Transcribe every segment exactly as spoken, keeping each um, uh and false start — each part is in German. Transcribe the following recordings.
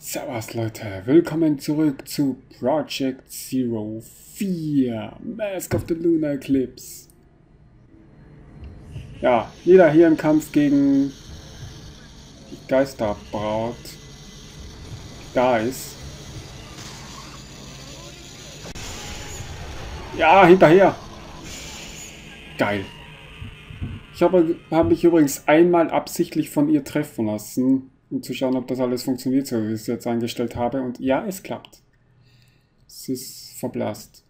Servus Leute, willkommen zurück zu Project Zero vier, Mask of the Lunar Eclipse. Ja, wieder hier im Kampf gegen die Geisterbraut. Geist. Ja, hinterher. Geil. Ich habe, habe mich übrigens einmal absichtlich von ihr treffen lassen, um zu schauen, ob das alles funktioniert, so wie ich es jetzt eingestellt habe. Und ja, es klappt. Es ist verblasst.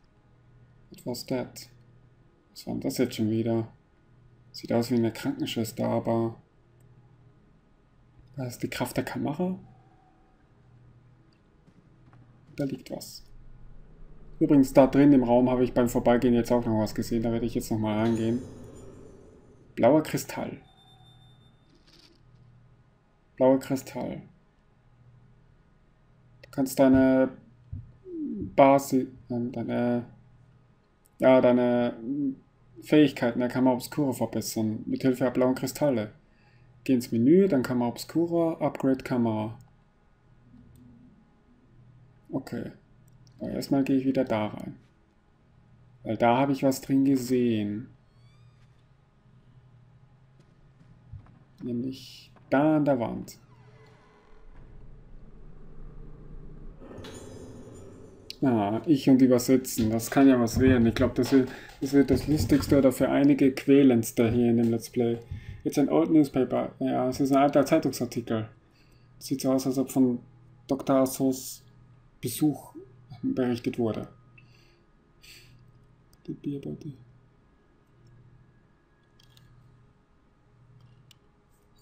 What was that? Was war denn das jetzt schon wieder? Sieht aus wie eine Krankenschwester, aber... War das die Kraft der Kamera? Da liegt was. Übrigens, da drin im Raum habe ich beim Vorbeigehen jetzt auch noch was gesehen. Da werde ich jetzt nochmal reingehen. Blauer Kristall. Blauer Kristall. Du kannst deine Basis, deine, ja, deine Fähigkeiten der Kammer Obscura verbessern. Mit Hilfe der blauen Kristalle. Geh ins Menü, dann Kammer Obscura, Upgrade Kamera. Okay. Aber erstmal gehe ich wieder da rein. Weil da habe ich was drin gesehen. Nämlich da an der Wand. Ah, ich und Übersetzen, das kann ja was werden. Ich glaube, das, das wird das Lustigste oder für einige Quälendste hier in dem Let's Play. It's an old newspaper. Ja, es ist ein alter Zeitungsartikel. Sieht so aus, als ob von Doktor Asos Besuch berichtet wurde. Die Bierbeutel.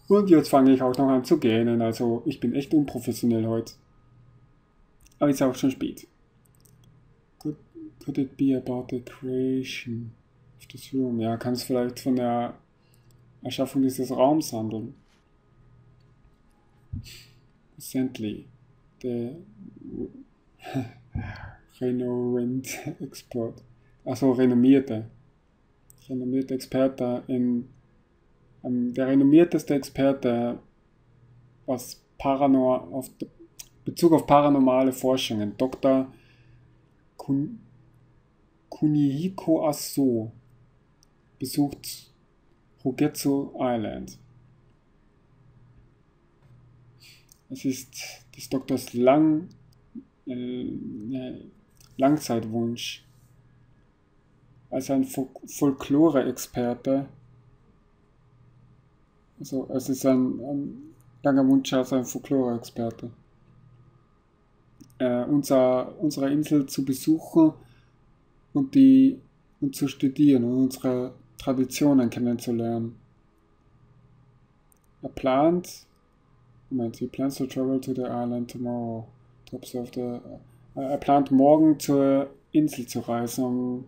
Und jetzt fange ich auch noch an zu gähnen, also ich bin echt unprofessionell heute. Aber ist auch schon spät. Could, could it be about the creation of this room? Ja, kann es vielleicht von der Erschaffung dieses Raums handeln? Recently, the Renorent Expert, also renommierte, renommierte Experte in Der renommierteste Experte, was Paranor auf Bezug auf paranormale Forschungen, Doktor Kun Kunihiko Aso, besucht Rougetsu Island. Es ist des Doktors Lang, äh, Langzeitwunsch. Als ein Fol Folklore-Experte. Also, es ist ein, ein langer Wunsch als ein Folklore-Experte. Äh, unser, unsere Insel zu besuchen und, die, und zu studieren und unsere Traditionen kennenzulernen. Er plant, Moment, he plans to travel to the island tomorrow. To observe the, äh, er plant morgen zur Insel zu reisen, um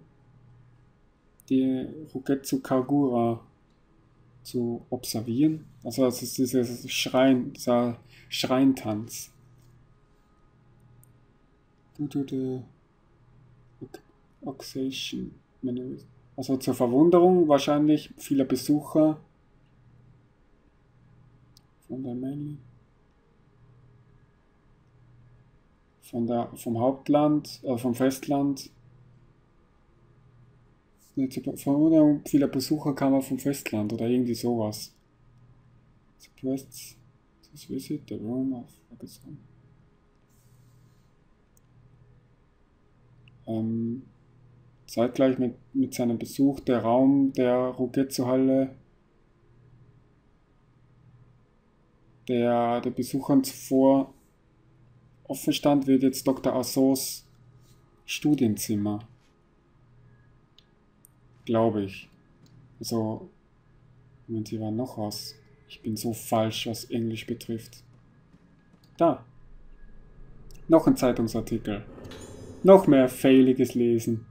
die Rougetsu-Kagura zu observieren. Also das ist dieses Schrein, dieser Schreintanz. Also zur Verwunderung wahrscheinlich vieler Besucher. Von der Menge. Von der, vom Hauptland, äh, vom Festland. Zur Verwunderung vieler Besucher kam er vom Festland oder irgendwie sowas. Suppressed this visit, the room of Ferguson. Ähm, zeitgleich mit, mit seinem Besuch der Raum der Rougetsu-Halle, der den Besuchern zuvor offen stand, wird jetzt Doktor Asos Studienzimmer. Glaube ich. Also, Moment, hier war noch was. Ich bin so falsch, was Englisch betrifft. Da. Noch ein Zeitungsartikel. Noch mehr failiges Lesen.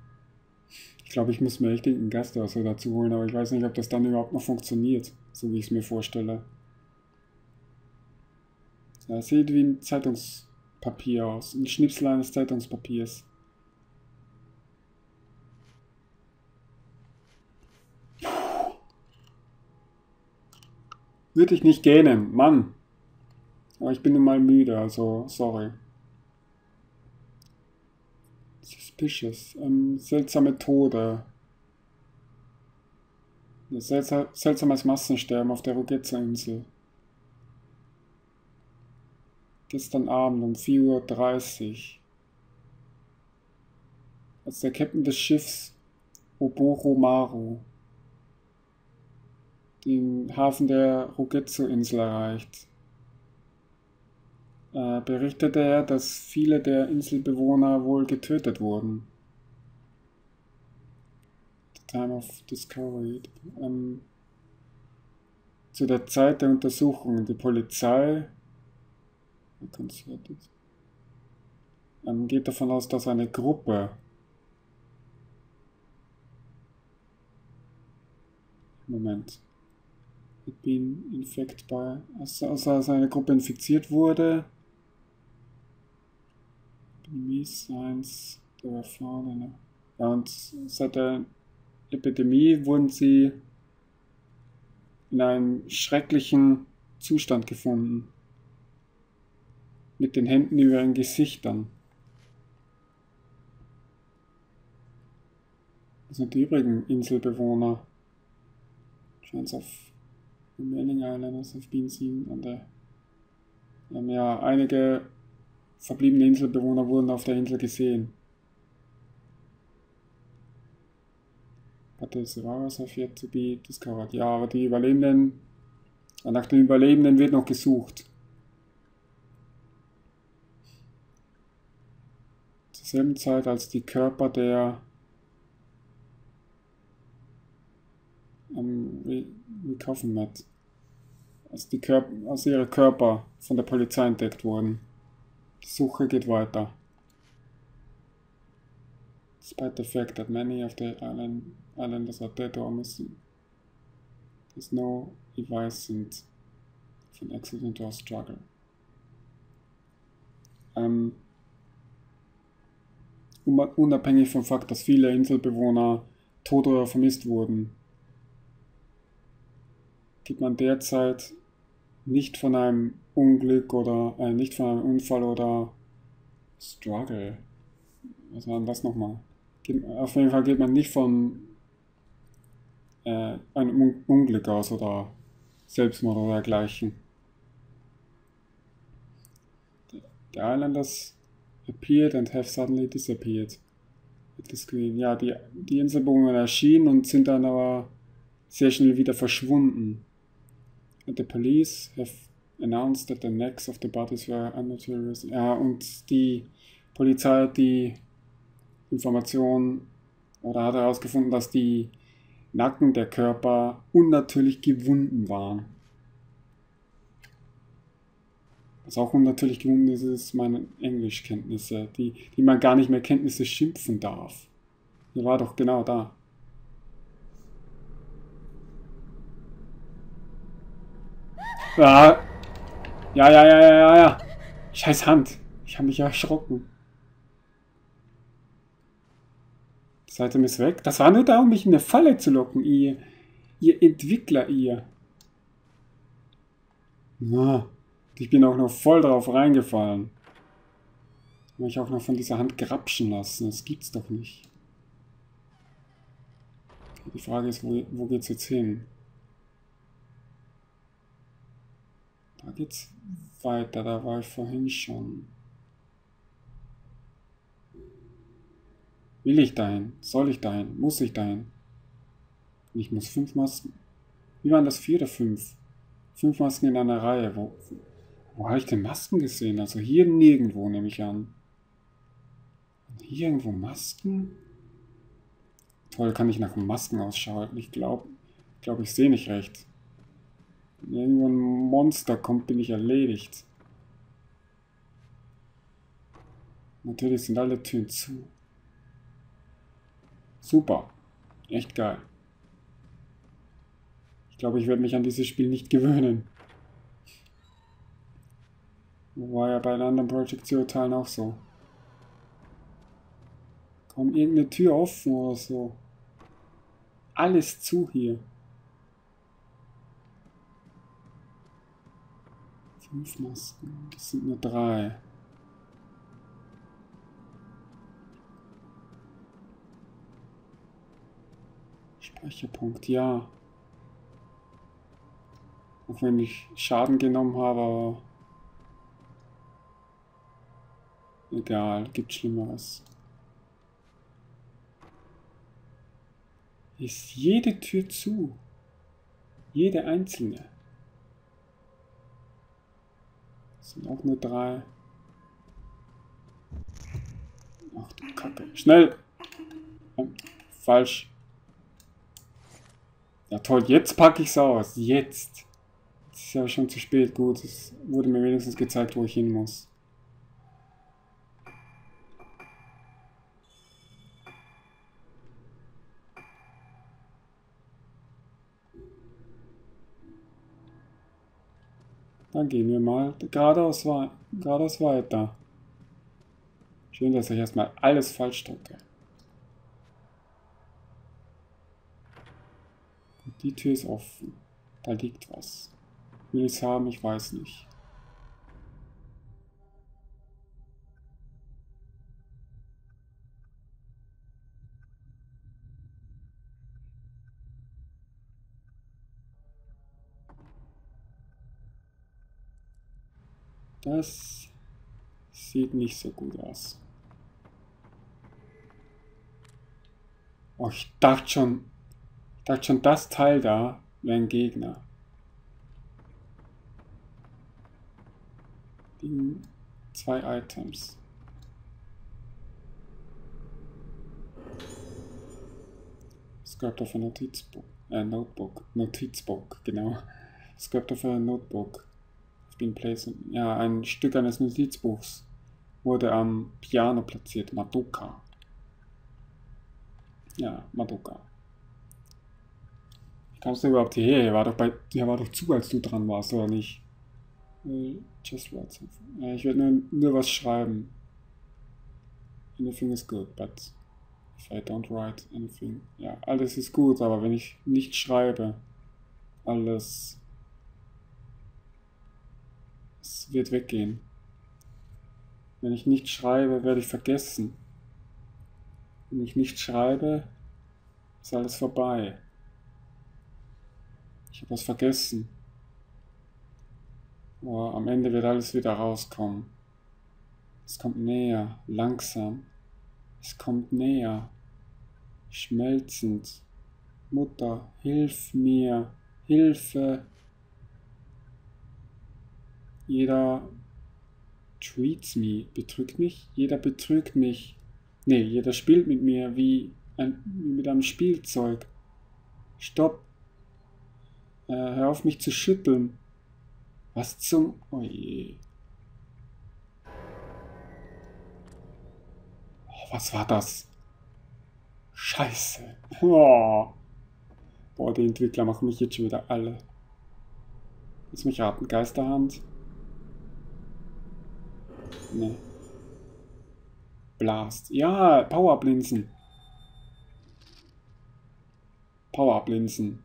Ich glaube, ich muss mir echt einen Gast oder so dazu holen, aber ich weiß nicht, ob das dann überhaupt noch funktioniert, so wie ich es mir vorstelle. Ja, sieht wie ein Zeitungspapier aus. Ein Schnipsel eines Zeitungspapiers. Würde ich nicht gähnen, Mann. Aber ich bin nun mal müde, also sorry. Suspicious. Ähm, seltsame Tode. Seltsam, seltsames Massensterben auf der Rougetsu-Insel. Gestern Abend um vier Uhr dreißig. Als der Captain des Schiffs Oboro Maru den Hafen der Rougetsu-Insel erreicht, äh, berichtete er, dass viele der Inselbewohner wohl getötet wurden. Time of Discovery. Ähm, zu der Zeit der Untersuchung, die Polizei ähm, geht davon aus, dass eine Gruppe Moment had been infected by, also, also eine Gruppe infiziert wurde. Epidemies, ja, und seit der Epidemie wurden sie in einem schrecklichen Zustand gefunden, mit den Händen über ihren Gesichtern. Das sind die übrigen Inselbewohner. Scheint auf Remaining Islands auf Bienen und der, ähm, ja, einige verbliebene Inselbewohner wurden auf der Insel gesehen. Hatte Survivors have yet to be discovered. Ja, aber die Überlebenden, nach den Überlebenden wird noch gesucht. Zur selben Zeit, als die Körper der ähm, recovered hat, als die Körper, als ihre Körper von der Polizei entdeckt wurden. Die Suche geht weiter. Despite the fact that many of the island, islanders are dead or missing, there's no evidence of an accident or struggle. Ähm, unabhängig vom Fakt, dass viele Inselbewohner tot oder vermisst wurden, geht man derzeit nicht von einem Unglück oder äh, nicht von einem Unfall oder Struggle. Was war denn das nochmal? Auf jeden Fall geht man nicht von äh, einem Unglück aus oder Selbstmord oder dergleichen. The Islanders appeared and have suddenly disappeared. Ja, die, die Inselbewohner erschienen und sind dann aber sehr schnell wieder verschwunden. And the police have announced that the necks of the bodies were unnotorious. Ja, und die Polizei hat die Information oder hat herausgefunden, dass die Nacken der Körper unnatürlich gewunden waren. Was auch unnatürlich gewunden ist, ist meine Englischkenntnisse, die, die man gar nicht mehr Kenntnisse schimpfen darf. Die war doch genau da. Ja, ja, ja, ja, ja, ja. Scheiß Hand. Ich habe mich erschrocken. Seitdem ist weg. Das war nur da, um mich in eine Falle zu locken, ihr, ihr Entwickler, ihr. Na, ich bin auch noch voll drauf reingefallen. Ich habe mich auch noch von dieser Hand grapschen lassen. Das gibt's doch nicht. Die Frage ist, wo, wo geht's jetzt hin? Da geht's weiter. Da war ich vorhin schon. Will ich dahin? Soll ich dahin? Muss ich dahin? Ich muss fünf Masken. Wie waren das? Vier oder fünf? Fünf Masken in einer Reihe. Wo, wo habe ich denn Masken gesehen? Also hier nirgendwo, nehme ich an. Und hier irgendwo Masken? Toll, kann ich nach Masken ausschauen. Ich glaube, ich, glaub, ich sehe nicht recht. Wenn irgendwo ein Monster kommt, bin ich erledigt. Natürlich sind alle Türen zu. Super. Echt geil. Ich glaube, ich werde mich an dieses Spiel nicht gewöhnen. War ja bei den anderen Project Zero Teilen auch so. Kaum irgendeine Tür offen oder so. Alles zu hier. Fünf Masken, das sind nur drei. Speicherpunkt, ja. Auch wenn ich Schaden genommen habe, aber egal, gibt Schlimmeres. Ist jede Tür zu. Jede einzelne. Das sind auch nur drei. Ach du Kacke. Schnell! Falsch. Ja toll, jetzt packe ich's aus. Jetzt. Es ist ja schon zu spät. Gut, es wurde mir wenigstens gezeigt, wo ich hin muss. Dann gehen wir mal geradeaus, geradeaus weiter. Schön, dass ich erstmal alles falsch drücke. Und die Tür ist offen. Da liegt was. Will ich es haben? Ich weiß nicht. Das sieht nicht so gut aus. Oh, ich dachte schon, ich dachte schon, das Teil da wäre ein Gegner. Die zwei Items. Script of a Notizbuch, äh, Notebook, Notizbuch, genau. Script of a Notebook. Been placed. Ja, ein Stück eines Notizbuchs wurde am Piano platziert. Madoka. Ja, Madoka. Wie kamst du überhaupt hierher? Hier war doch, bei, hier war doch zu, als du dran warst, oder nicht? Just write something. Ja, ich werde nur, nur was schreiben. Anything is good, but if I don't write anything. Ja, alles ist gut, aber wenn ich nicht schreibe, alles... Es wird weggehen. Wenn ich nicht schreibe, werde ich vergessen. Wenn ich nicht schreibe, ist alles vorbei. Ich habe was vergessen. Oh, am Ende wird alles wieder rauskommen. Es kommt näher, langsam. Es kommt näher. Schmelzend. Mutter, hilf mir. Hilfe. Jeder treats me, betrügt mich, jeder betrügt mich. Ne, jeder spielt mit mir wie, ein, wie mit einem Spielzeug. Stopp. Äh, hör auf mich zu schütteln. Was zum... Oje. Oh, was war das? Scheiße. Oh. Boah, die Entwickler machen mich jetzt schon wieder alle. Lass mich raten, Geisterhand. Ne. Blast. Ja, Powerblinzen. Powerblinzen.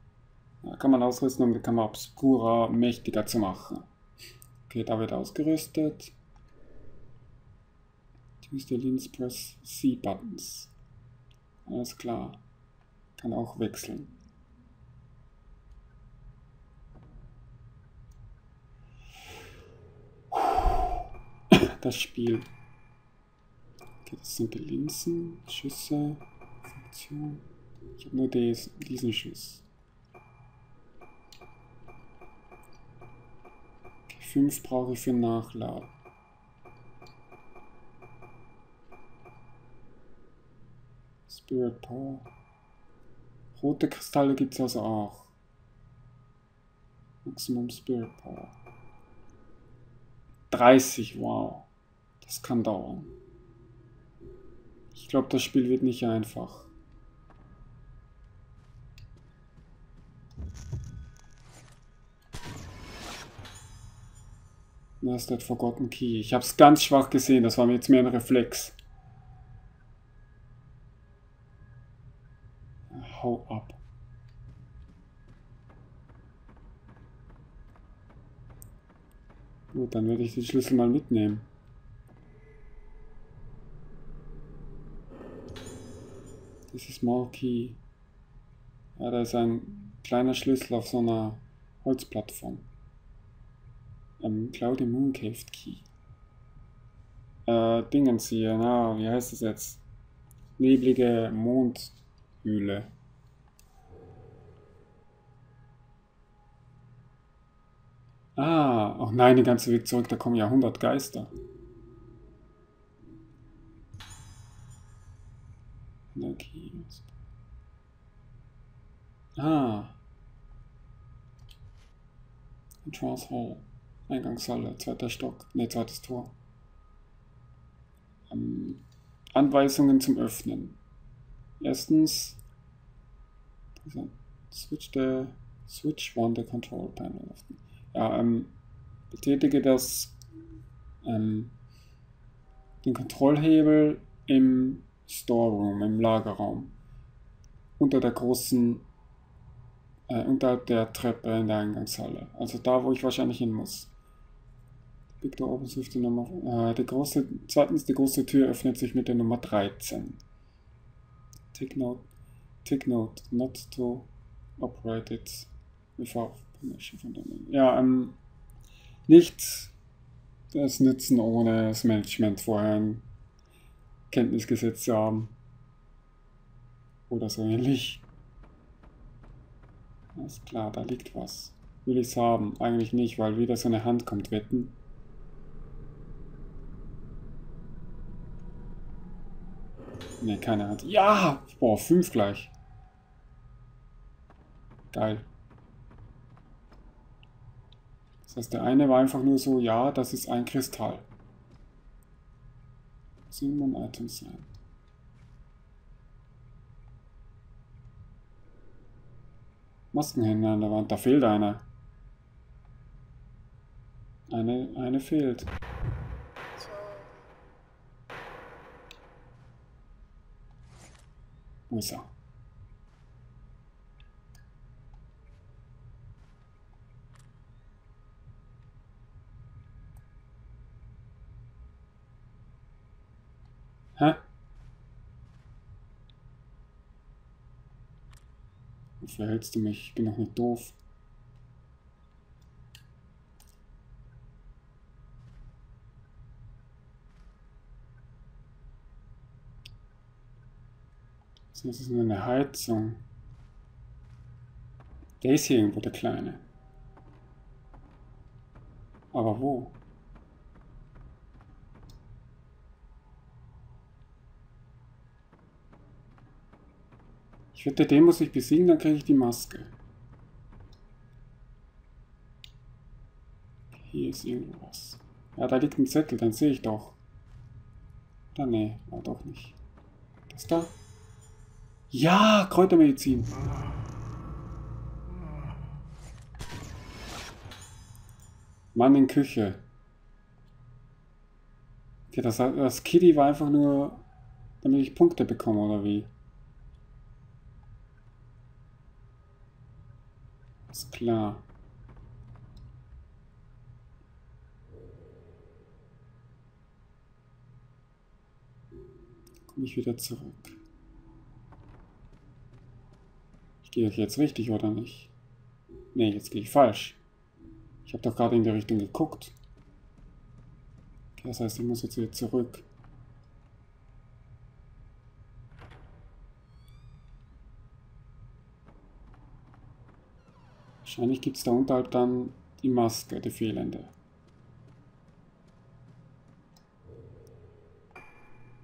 Da kann man ausrüsten, um die Kammer Obscura mächtiger zu machen. Okay, da wird ausgerüstet. Choose the Lens, press C-Buttons. Alles klar. Kann auch wechseln. Das Spiel. Okay, das sind die Linsen, Schüsse, Funktion. Ich habe nur des, diesen Schuss. Okay, fünf brauche ich für Nachladen. Spirit Power. Rote Kristalle gibt es also auch. Maximum Spirit Power. dreißig, wow. Das kann dauern. Ich glaube, das Spiel wird nicht einfach. Na, ist das Forgotten Key. Ich habe es ganz schwach gesehen. Das war mir jetzt mehr ein Reflex. Hau ab. Gut, dann werde ich den Schlüssel mal mitnehmen. Das ist Maul Key. Ja, da ist ein kleiner Schlüssel auf so einer Holzplattform. Ähm, Claudia Mooncave Key. Äh, Dingens hier, na, wie heißt das jetzt? Neblige Mondhöhle. Ah, oh nein, den ganzen Weg zurück, da kommen ja hundert Geister. Okay. Ah. Entrance Hall. Eingangshalle, zweiter Stock, ne, zweites Tor. Ähm, Anweisungen zum Öffnen. Erstens, switch the switch on the control panel. Ja, ähm, betätige das, ähm, den Kontrollhebel im Storeroom, im Lagerraum. Unter der großen, äh, unterhalb der Treppe in der Eingangshalle. Also da, wo ich wahrscheinlich hin muss. Victor oben sucht die Nummer, äh, die große, zweitens, die große Tür öffnet sich mit der Nummer dreizehn. Take note, take note, not to operate it without. Ja, ähm, nicht das Nützen ohne das Management vorher in Kenntnis gesetzt zu haben. Oder so ähnlich. Alles klar, da liegt was. Will ich es haben? Eigentlich nicht, weil wieder so eine Hand kommt, wetten. Ne, keine Hand. Ja! Boah, fünf gleich. Geil. Das heißt, der eine war einfach nur so, ja, das ist ein Kristall. Summon Items sein. Maskenhändler an der Wand, da fehlt einer. Eine, eine fehlt. Wo ist er? Hä? Wofür hältst du mich? Ich bin doch nicht doof. Das ist nur eine Heizung. Der ist hier irgendwo, der Kleine. Aber wo? Ich wette, den muss ich besiegen, dann kriege ich die Maske. Hier ist irgendwas. Ja, da liegt ein Zettel, den sehe ich doch. Da, nee, war doch nicht. Das da? Ja, Kräutermedizin. Mann in Küche. Okay, das, das Kitty war einfach nur, damit ich Punkte bekomme, oder wie? Ist klar. Komme ich wieder zurück. Ich gehe jetzt richtig, oder nicht? Ne, jetzt gehe ich falsch. Ich habe doch gerade in die Richtung geguckt. Okay, das heißt, ich muss jetzt wieder zurück. Wahrscheinlich gibt es da unterhalb dann die Maske, die fehlende.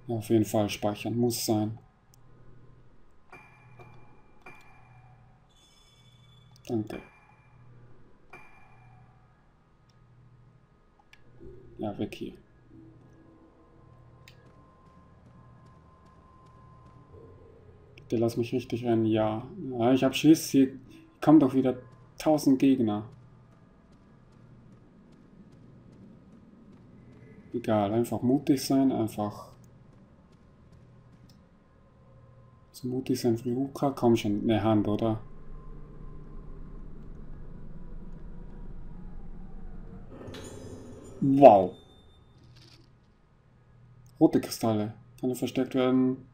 Ja, auf jeden Fall speichern, muss sein. Danke. Ja, weg hier. Bitte lass mich richtig rennen, ja. Ja, ich hab Schiss, hier kommt doch wieder tausend Gegner. Egal, einfach mutig sein, einfach. So mutig sein für Ruka, komm schon, eine Hand, oder? Wow. Rote Kristalle. Kann versteckt werden.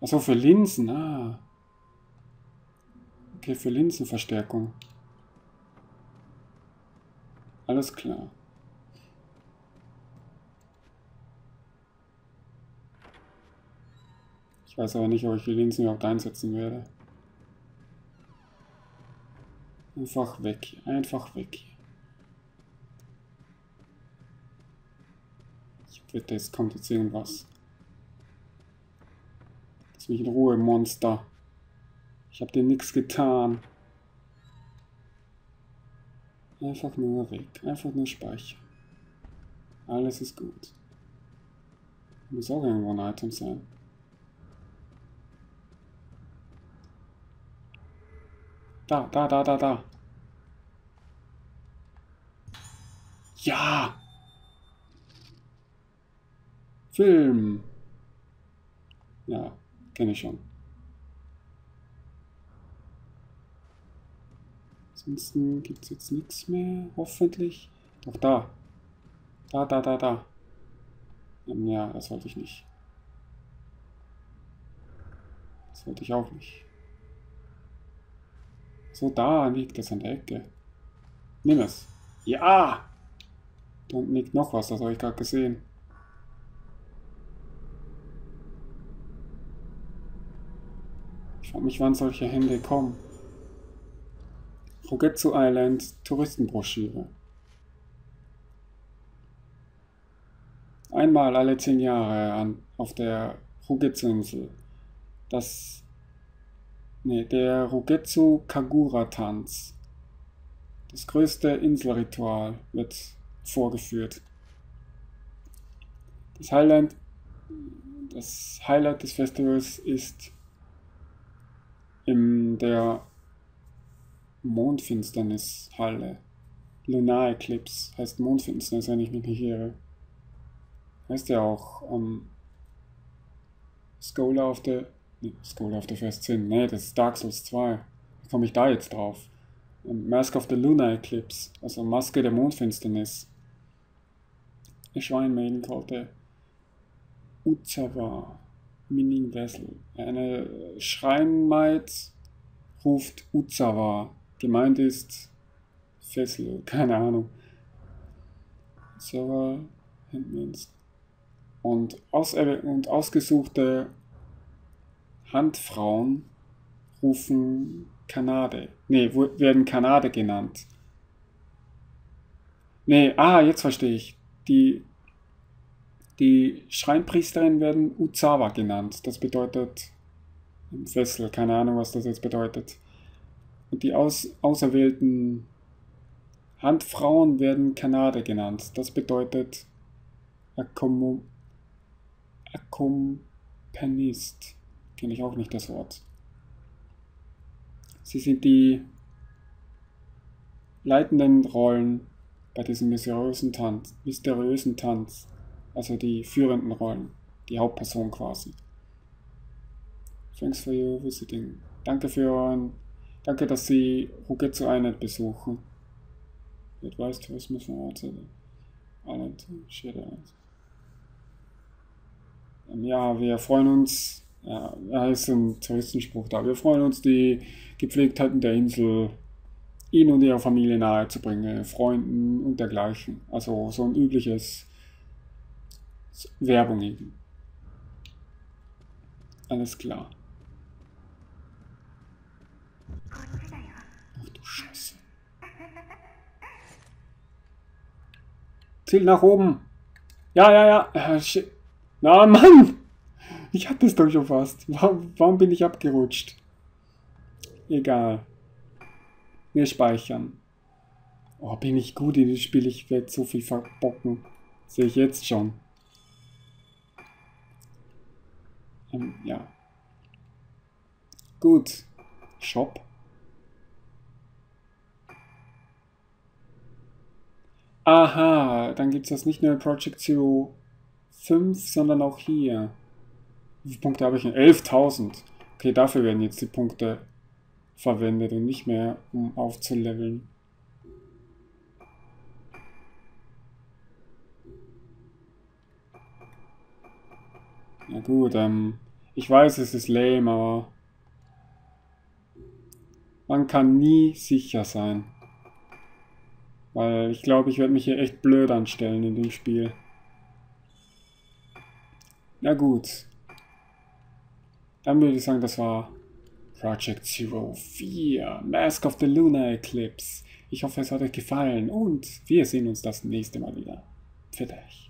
Achso, für Linsen. Ah. Okay, für Linsenverstärkung. Alles klar. Ich weiß aber nicht, ob ich die Linsen überhaupt einsetzen werde. Einfach weg hier. Einfach weg hier. Ich wette, es kommt jetzt irgendwas. Lass mich in Ruhe, Monster. Ich hab dir nichts getan. Einfach nur weg. Einfach nur speichern. Alles ist gut. Muss auch irgendwo ein Item sein. Da, da, da, da, da. Ja! Film! Ja, kenne ich schon. Ansonsten gibt es jetzt nichts mehr, hoffentlich. Doch da. Da, da, da, da. Ja, das wollte ich nicht. Das wollte ich auch nicht. So, da liegt das an der Ecke. Nimm es. Ja! Da unten liegt noch was, das habe ich gerade gesehen. Ich frage mich, wann solche Hände kommen. Rougetsu Island Touristenbroschüre. Einmal alle zehn Jahre an, auf der Rougetsu-Insel. Das... Ne, der Rougetsu-Kagura-Tanz. Das größte Inselritual wird vorgeführt. Das Highlight, das Highlight des Festivals ist in der Mondfinsternishalle. Lunar Eclipse heißt Mondfinsternis, wenn ich mich nicht irre. Heißt ja auch um, Scholar of the... School of the First Sin. Nee, das ist Dark Souls zwei. Wie komme ich da jetzt drauf? Mask of the Lunar Eclipse. Also Maske der Mondfinsternis. Eine Schweinmaidenkotte. Uzawa. Minin Vessel. Eine Schreinmaid ruft Uzawa. Gemeint ist Fessel. Keine Ahnung. Uzawa. Und, aus und ausgesuchte Handfrauen rufen Kanade. Ne, werden Kanade genannt. Ne, ah, jetzt verstehe ich. Die, die Schreinpriesterinnen werden Uzawa genannt. Das bedeutet Wessel, keine Ahnung, was das jetzt bedeutet. Und die aus, auserwählten Handfrauen werden Kanade genannt. Das bedeutet Akkom Akkompanist. Kenne ich auch nicht das Wort. Sie sind die leitenden Rollen bei diesem mysteriösen Tanz, mysteriösen Tanz, also die führenden Rollen, die Hauptperson quasi. Thanks for your visiting. Danke für euren, danke, dass Sie Rougetsu Island besuchen. It was Tourismus von Ort Island. Ja, wir freuen uns. Ja, da ist ein Touristenspruch da. Wir freuen uns, die Gepflegtheiten der Insel Ihnen und Ihrer Familie nahezubringen, Freunden und dergleichen. Also so ein übliches Werbung eben. Alles klar. Ach du Scheiße. Ziel nach oben. Ja, ja, ja. Na, Mann! Ich hatte es doch schon fast. Warum, warum bin ich abgerutscht? Egal. Wir speichern. Oh, bin ich gut in das Spiel. Ich werde so viel verbocken. Sehe ich jetzt schon. Ähm, ja. Gut. Shop. Aha, dann gibt es das nicht nur in Project Zero fünf, sondern auch hier. Wie viele Punkte habe ich denn? elftausend. Okay, dafür werden jetzt die Punkte verwendet und nicht mehr, um aufzuleveln. Na gut, ähm, ich weiß, es ist lame, aber man kann nie sicher sein. Weil ich glaube, ich werde mich hier echt blöd anstellen in dem Spiel. Na gut. Dann würde ich sagen, das war Project Zero vier, Mask of the Lunar Eclipse. Ich hoffe, es hat euch gefallen und wir sehen uns das nächste Mal wieder. Für dich.